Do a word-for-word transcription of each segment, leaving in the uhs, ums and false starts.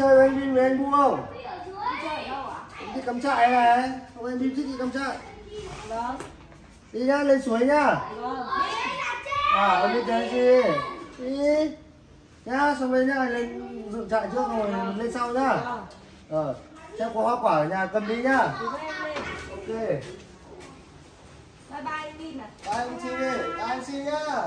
chơi với anh Vinh với anh Vũ không? Em đi cắm trại này. Không, em Vinh thích đi cắm trại. Vâng. Đi nhá, lên suối nhá. Vâng. À, em đi chơi gì? Đi nhá, xong rồi nhá, lên dựng trại trước rồi lên sau nhá. Ờ, xem có hoa quả ở nhà cầm đi nhá. Ok. Bye bye anh Vinh à. Bye anh Vinh đi, bye anh Vinh nhá.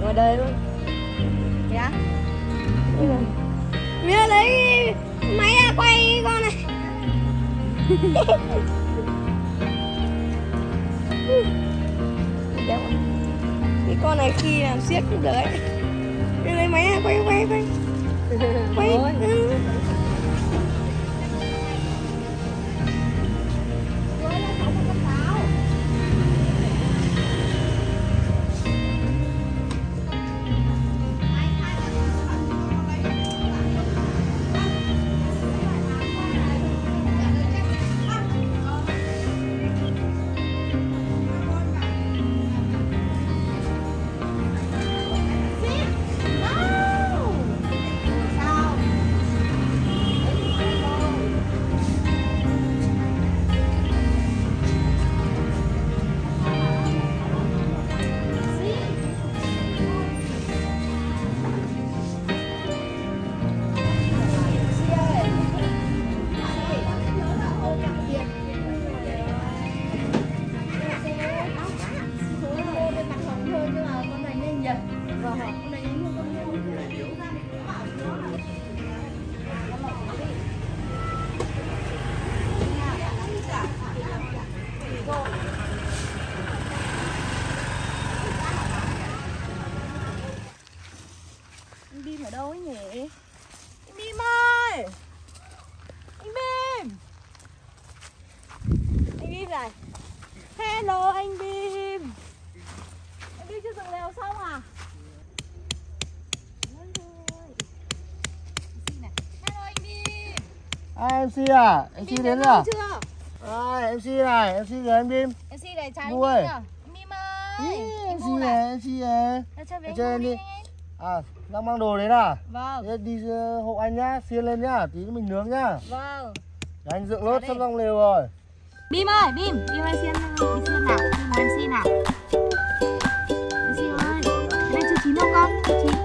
Ngoài đời luôn. Dạ. Mía lấy máy ra quay con này. Cái con này khi làm siết cũng được ấy. Mía lấy máy ra quay quay quay. Quay. Hello anh Bim. Anh Bim chưa dựng lều xong à? Hello anh Bim. À, em xê à, em xê đến, đến rồi chưa? À, em xê này, em xê rồi anh Bim. Em xê này chào anh Bim nhở? Bim ơi. Em xê này, em xê này. Để chơi em đi. À, đang mang đồ đến à? Vâng. Để đi hộ anh nhá, xiên lên nhá, tí mình nướng nhá. Vâng. Để anh dựng lốt sắp xong lều rồi. Bim ơi, Bim, Bim ơi xiên, đi xiên nào, Bim ơi em xê nào. em xê ơi, cái này chưa chín đâu con? Chín.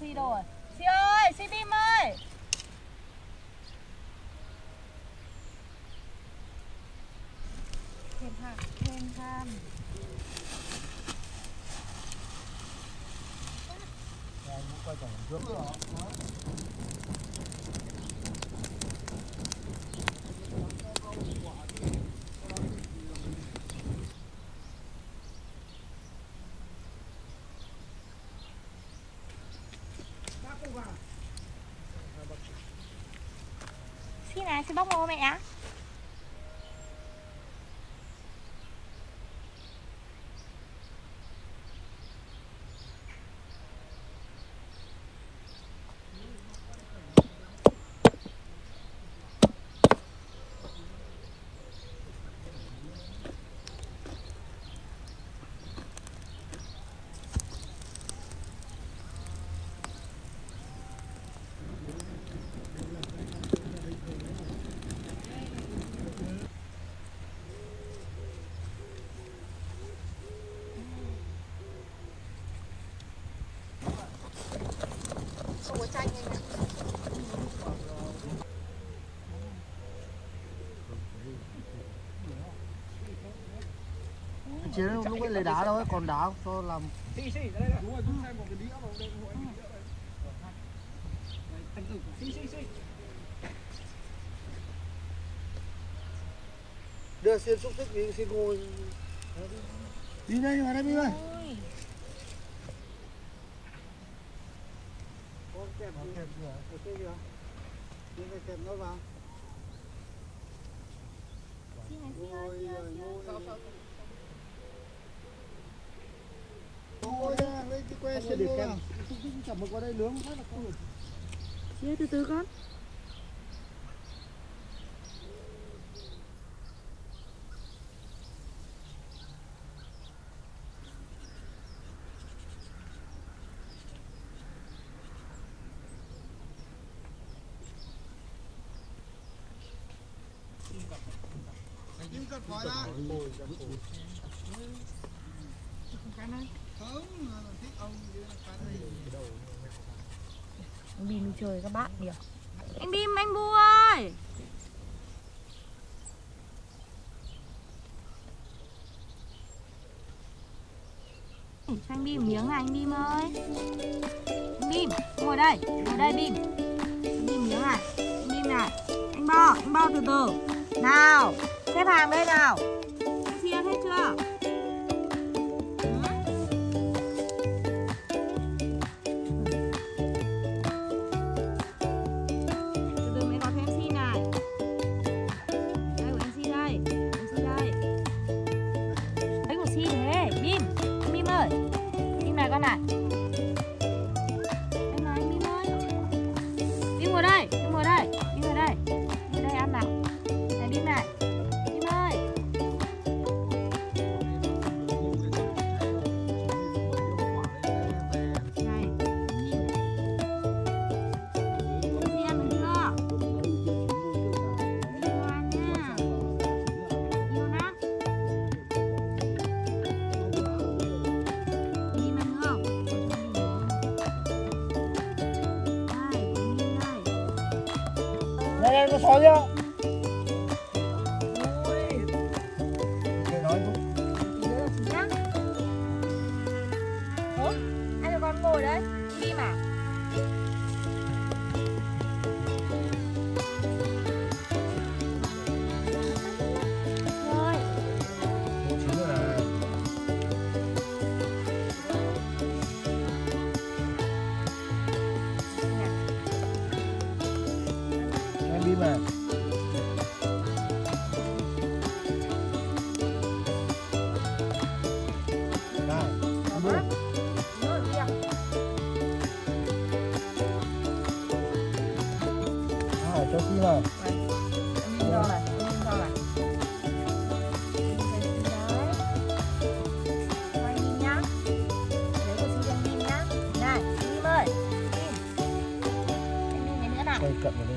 Si đâu rồi? Si ơi, Si Bim ơi. Thêm hạt, thêm ham. Đây muốn quay cảnh trước rồi. Xin này, xin bóc mô mẹ á. Chỉ lúc ấy lấy đá đâu ấy, còn đá cho làm. Đúng rồi, chúng xem một cái đĩa vào đây hội anh đĩa đây. Đưa xin xúc tích đi, xin ngồi. Đi đây, vào đây đi ơi. Con kẹp kìa, có kẹp kìa. Đi đây kẹp nó vào. Ngồi, ngồi. Cái xe được em. Chậm một qua đây nướng rất là con. Chia từ từ con. Kim cất khỏi ra. Cái này. Anh Bim đi chơi các bạn đi. Anh Bim, anh Bu ơi. Cho anh Bim một miếng này, anh Bim ơi. Anh Bim, ngồi đây, ngồi đây Bim. Anh Bim miếng này, anh Bim này. Anh Bo, anh Bo từ từ. Nào, xếp hàng đây nào. Anh chia hết chưa? Này em có xóa chưa? Để nói không? Nhá. Ủa? Ai cho con ngồi đấy? Đi mà. Rồi. Mà à, cho xin rồi. Anh Bim ơi, Bim. Anh Bim này nữa nào.